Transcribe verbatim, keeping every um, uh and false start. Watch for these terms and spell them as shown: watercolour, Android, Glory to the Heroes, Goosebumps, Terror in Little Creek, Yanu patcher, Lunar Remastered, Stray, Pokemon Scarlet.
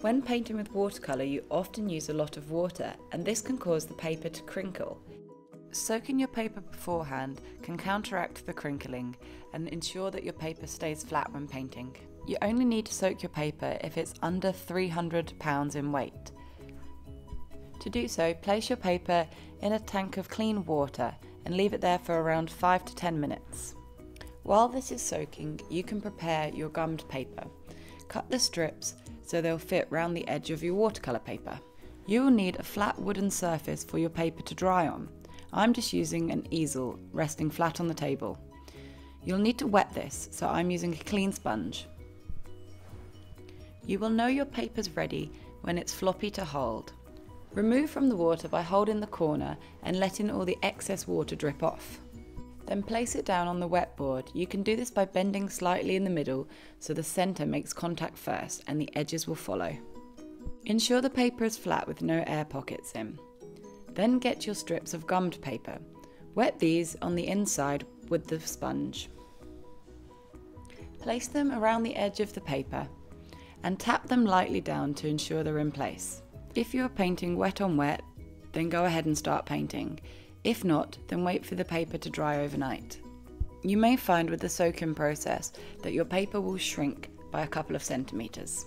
When painting with watercolour, you often use a lot of water, and this can cause the paper to crinkle. Soaking your paper beforehand can counteract the crinkling and ensure that your paper stays flat when painting. You only need to soak your paper if it's under three hundred pounds in weight. To do so, place your paper in a tank of clean water and leave it there for around five to ten minutes. While this is soaking, you can prepare your gummed paper. Cut the strips so they'll fit round the edge of your watercolour paper. You will need a flat wooden surface for your paper to dry on. I'm just using an easel resting flat on the table. You'll need to wet this, so I'm using a clean sponge. You will know your paper's ready when it's floppy to hold. Remove from the water by holding the corner and letting all the excess water drip off. Then place it down on the wet board. You can do this by bending slightly in the middle so the centre makes contact first and the edges will follow. Ensure the paper is flat with no air pockets in. Then get your strips of gummed paper. Wet these on the inside with the sponge. Place them around the edge of the paper and tap them lightly down to ensure they're in place. If you are painting wet on wet, then go ahead and start painting. If not, then wait for the paper to dry overnight. You may find with the soaking process that your paper will shrink by a couple of centimetres.